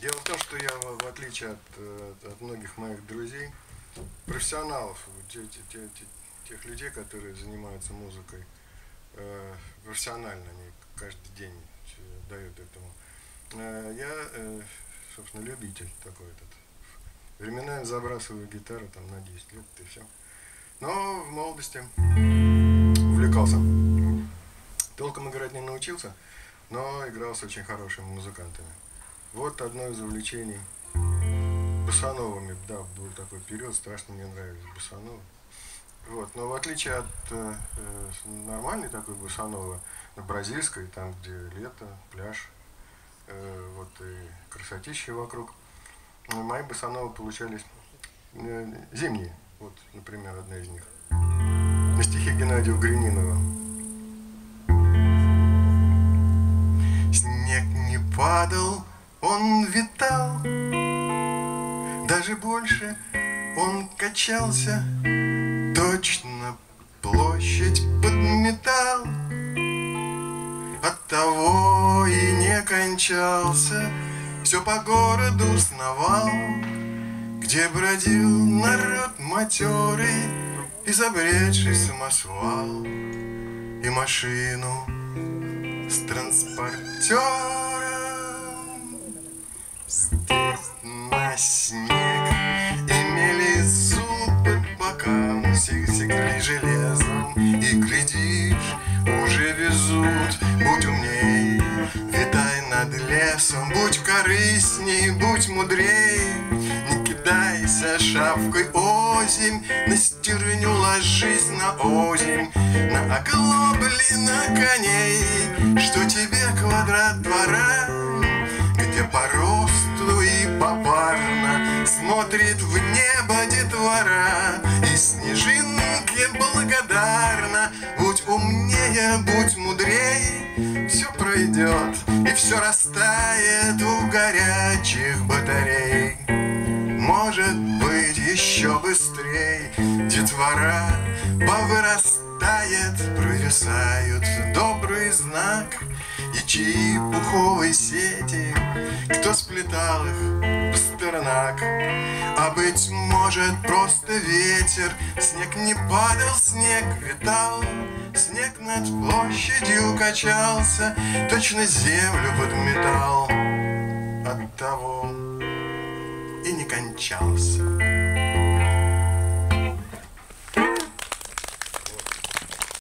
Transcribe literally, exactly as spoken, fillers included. Дело в том, что я, в отличие от, от многих моих друзей, профессионалов, те, те, те, тех людей, которые занимаются музыкой э, профессионально, они каждый день дают этому. Э, я, э, собственно, любитель такой этот. Временами забрасываю гитару там на десять лет и все. Но в молодости увлекался. Толком играть не научился, но играл с очень хорошими музыкантами. Вот одно из увлечений босановыми. Да, был такой период, страшно мне нравились босановы. Вот, но в отличие от э, нормальной такой босановы, бразильской, там где лето, пляж, э, вот и красотища вокруг, мои босановы получались э, зимние. Вот, например, одна из них. На стихи Геннадия Угренинова. Снег не падал, он витал, даже больше он качался, точно площадь подметал, оттого и не кончался, все по городу сновал, где бродил народ матерый, изобретший самосвал и машину с транспортером. Здесь на снег имели зубы по бокам, всех секли железом, и глядишь, уже везут. Будь умней, витай над лесом, будь корыстней, будь мудрей, не кидайся шапкой озимь, на стерню ложись на озимь, на оглобли, на коней, что тебе квадрат двора, где по росту и попарно смотрит в небо детвора, и снежинке благодарна. Будь умнее, будь мудрей, все пройдет и все растает у горячих батарей. Может быть, еще быстрей детвора повырастает, провисают добрый знак и чьи пуховые сети, кто сплетал их, пастернак. А быть может, просто ветер, снег не падал, снег витал, снег над площадью качался, точно землю подметал, оттого и не кончался.